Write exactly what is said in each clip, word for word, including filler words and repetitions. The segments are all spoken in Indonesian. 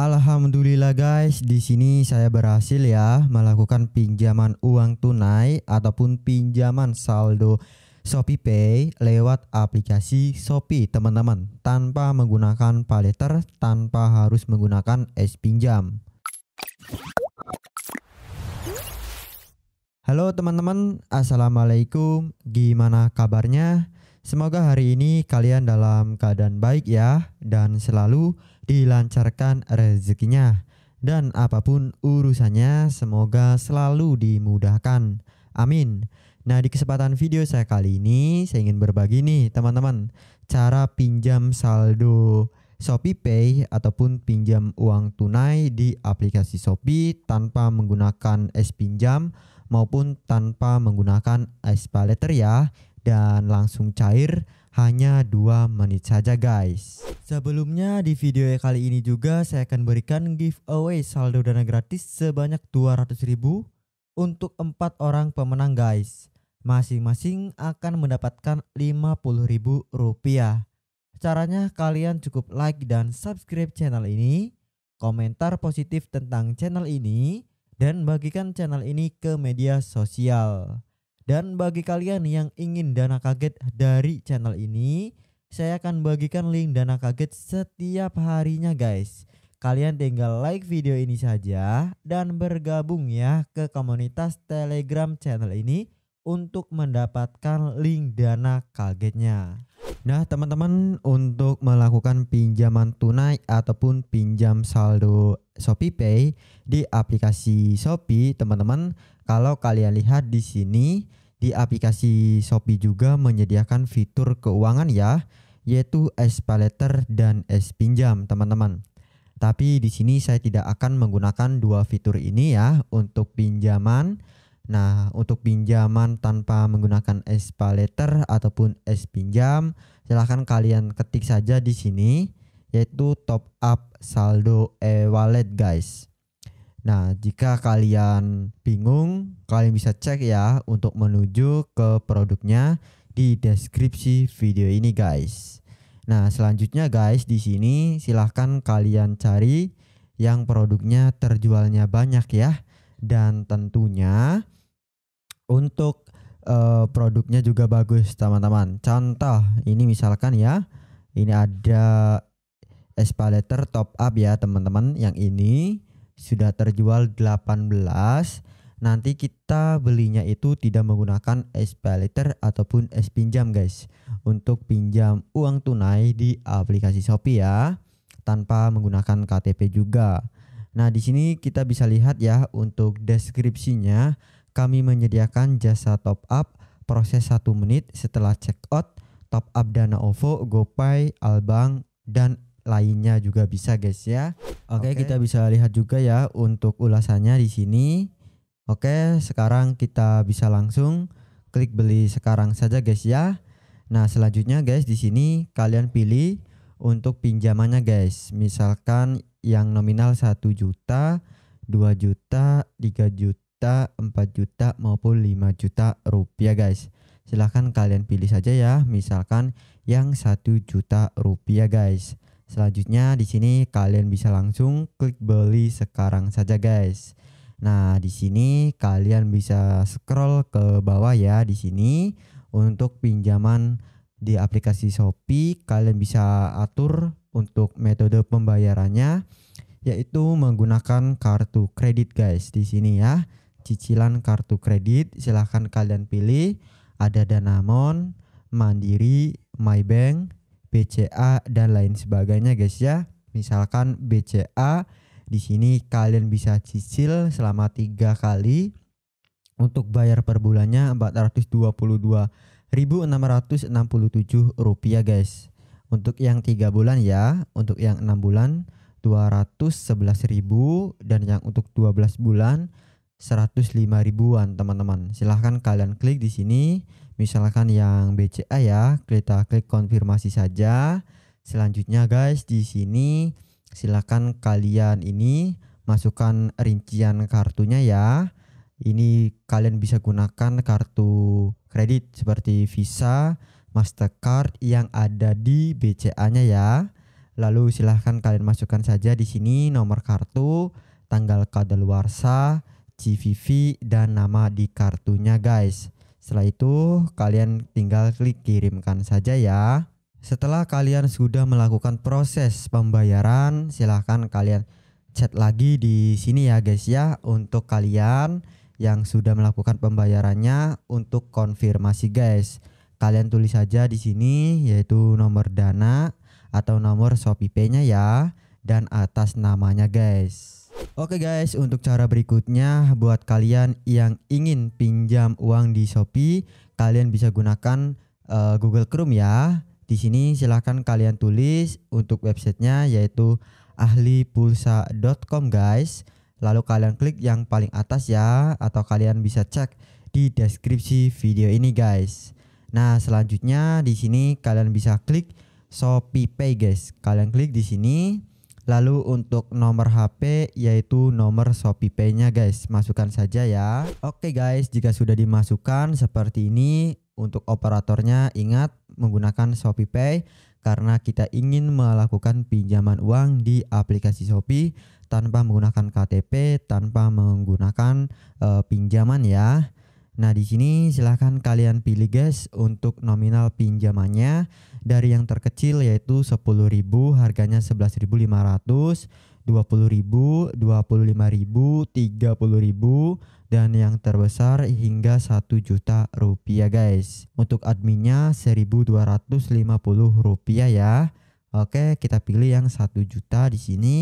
Alhamdulillah guys, di sini saya berhasil ya melakukan pinjaman uang tunai ataupun pinjaman saldo ShopeePay lewat aplikasi Shopee teman-teman, tanpa menggunakan paylater, tanpa harus menggunakan SPinjam. Halo teman-teman, assalamualaikum, gimana kabarnya? Semoga hari ini kalian dalam keadaan baik ya, dan selalu dilancarkan rezekinya, dan apapun urusannya semoga selalu dimudahkan, amin. Nah, di kesempatan video saya kali ini saya ingin berbagi nih teman-teman, cara pinjam saldo ShopeePay ataupun pinjam uang tunai di aplikasi Shopee tanpa menggunakan SPinjam maupun tanpa menggunakan SPayLater ya, dan langsung cair hanya dua menit saja guys. Sebelumnya di video kali ini juga saya akan berikan giveaway saldo dana gratis sebanyak dua ratus ribu untuk empat orang pemenang guys. Masing-masing akan mendapatkan lima puluh ribu rupiah. Caranya kalian cukup like dan subscribe channel ini, komentar positif tentang channel ini, dan bagikan channel ini ke media sosial. Dan bagi kalian yang ingin dana kaget dari channel ini, saya akan bagikan link dana kaget setiap harinya guys. Kalian tinggal like video ini saja dan bergabung ya ke komunitas Telegram channel ini untuk mendapatkan link dana kagetnya. Nah teman-teman, untuk melakukan pinjaman tunai ataupun pinjam saldo ShopeePay di aplikasi Shopee teman-teman, kalau kalian lihat di sini, di aplikasi Shopee juga menyediakan fitur keuangan ya, yaitu SPayLater dan SPinjam teman-teman. Tapi di sini saya tidak akan menggunakan dua fitur ini ya untuk pinjaman. Nah, untuk pinjaman tanpa menggunakan SPayLater ataupun SPinjam, silahkan kalian ketik saja di sini, yaitu top up saldo e-wallet guys. Nah, jika kalian bingung, kalian bisa cek ya untuk menuju ke produknya di deskripsi video ini guys. Nah, selanjutnya guys, di sini silahkan kalian cari yang produknya terjualnya banyak ya. Dan tentunya untuk uh, produknya juga bagus teman-teman. Contoh ini misalkan ya, ini ada SPayLater top up ya teman-teman, yang ini sudah terjual delapan belas. Nanti kita belinya itu tidak menggunakan SPayLater ataupun SPinjam guys, untuk pinjam uang tunai di aplikasi Shopee ya, tanpa menggunakan K T P juga. Nah, di sini kita bisa lihat ya untuk deskripsinya, kami menyediakan jasa top up proses satu menit setelah check out, top up dana O V O, GoPay, Albank dan lainnya juga bisa guys ya. Oke, okay, okay. Kita bisa lihat juga ya untuk ulasannya di sini. Oke, okay, sekarang kita bisa langsung klik beli sekarang saja guys ya. Nah, selanjutnya guys, di sini kalian pilih untuk pinjamannya guys. Misalkan yang nominal satu juta, dua juta, tiga juta, empat juta maupun lima juta rupiah guys. Silahkan kalian pilih saja ya, misalkan yang satu juta rupiah guys. Selanjutnya di sini kalian bisa langsung klik beli sekarang saja guys. Nah, di sini kalian bisa scroll ke bawah ya, di sini untuk pinjaman di aplikasi Shopee kalian bisa atur untuk metode pembayarannya, yaitu menggunakan kartu kredit guys. Di sini ya, cicilan kartu kredit silahkan kalian pilih, ada Danamon, Mandiri, MyBank, B C A dan lain sebagainya guys ya. Misalkan B C A, di sini kalian bisa cicil selama tiga kali untuk bayar per bulannya empat ratus dua puluh dua ribu enam ratus enam puluh tujuh rupiah guys. Untuk yang tiga bulan ya, untuk yang enam bulan dua ratus sebelas ribu, dan yang untuk dua belas bulan seratus lima ribuan teman-teman. Silahkan kalian klik di sini, misalkan yang B C A ya, kita klik konfirmasi saja. Selanjutnya guys, di sini silahkan kalian ini masukkan rincian kartunya ya. Ini kalian bisa gunakan kartu kredit seperti Visa, Mastercard yang ada di B C A-nya ya. Lalu silahkan kalian masukkan saja di sini nomor kartu, tanggal kadaluarsa, C V V, dan nama di kartunya guys. Setelah itu kalian tinggal klik kirimkan saja ya. Setelah kalian sudah melakukan proses pembayaran, silahkan kalian chat lagi di sini ya guys ya, untuk kalian yang sudah melakukan pembayarannya untuk konfirmasi guys. Kalian tulis saja di sini yaitu nomor Dana atau nomor ShopeePay-nya ya, dan atas namanya guys. Oke guys, untuk cara berikutnya buat kalian yang ingin pinjam uang di Shopee, kalian bisa gunakan uh, Google Chrome ya. Di sini silahkan kalian tulis untuk websitenya yaitu ahli pulsa dot com guys. Lalu kalian klik yang paling atas ya, atau kalian bisa cek di deskripsi video ini guys. Nah selanjutnya di sini kalian bisa klik ShopeePay guys. Kalian klik di sini. Lalu untuk nomor H P yaitu nomor ShopeePay-nya guys, masukkan saja ya. Oke guys, jika sudah dimasukkan seperti ini, untuk operatornya ingat menggunakan ShopeePay karena kita ingin melakukan pinjaman uang di aplikasi Shopee tanpa menggunakan K T P, tanpa menggunakan uh, pinjaman ya. Nah di sini silahkan kalian pilih guys untuk nominal pinjamannya, dari yang terkecil yaitu sepuluh ribu harganya sebelas ribu lima ratus, dua puluh ribu, dua puluh lima ribu, tiga puluh ribu, dan yang terbesar hingga satu juta rupiah guys. Untuk adminnya seribu dua ratus lima puluh rupiah ya. Oke, kita pilih yang satu juta di sini.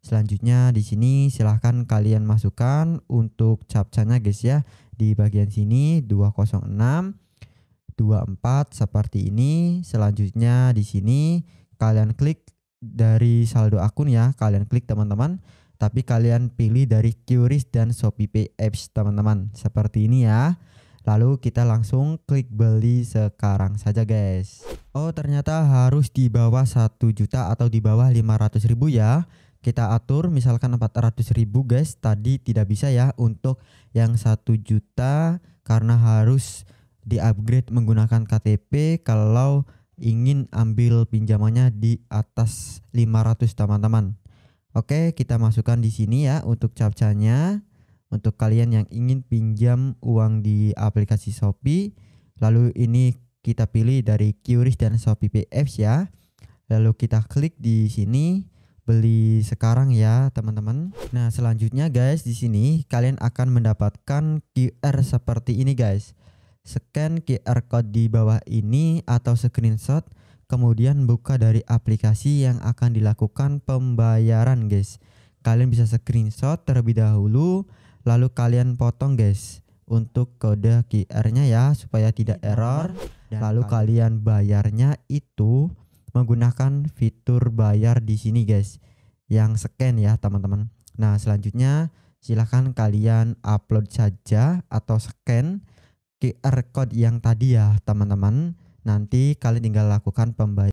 Selanjutnya di sini silahkan kalian masukkan untuk captchanya guys ya, di bagian sini dua nol enam dua empat seperti ini. Selanjutnya di sini kalian klik dari saldo akun ya, kalian klik teman-teman, tapi kalian pilih dari QRIS dan ShopeePay apps teman-teman seperti ini ya. Lalu kita langsung klik beli sekarang saja guys. Oh ternyata harus di bawah satu juta atau di bawah lima ratus ribu ya. Kita atur misalkan empat ratus ribu guys, tadi tidak bisa ya untuk yang satu juta karena harus di upgrade menggunakan K T P kalau ingin ambil pinjamannya di atas lima ratus teman-teman. Oke, kita masukkan di sini ya untuk captchanya. Untuk kalian yang ingin pinjam uang di aplikasi Shopee, lalu ini kita pilih dari QRIS dan ShopeePay apps ya. Lalu kita klik di sini beli sekarang ya teman-teman. Nah selanjutnya guys di sini kalian akan mendapatkan Q R seperti ini guys. Scan Q R code di bawah ini atau screenshot, kemudian buka dari aplikasi yang akan dilakukan pembayaran guys. Kalian bisa screenshot terlebih dahulu, lalu kalian potong guys untuk kode Q R-nya ya supaya tidak error. Lalu kalian bayarnya itu menggunakan fitur bayar di sini guys, yang scan ya teman-teman. Nah selanjutnya silahkan kalian upload saja atau scan Q R code yang tadi ya teman-teman. Nanti kalian tinggal lakukan pembayaran.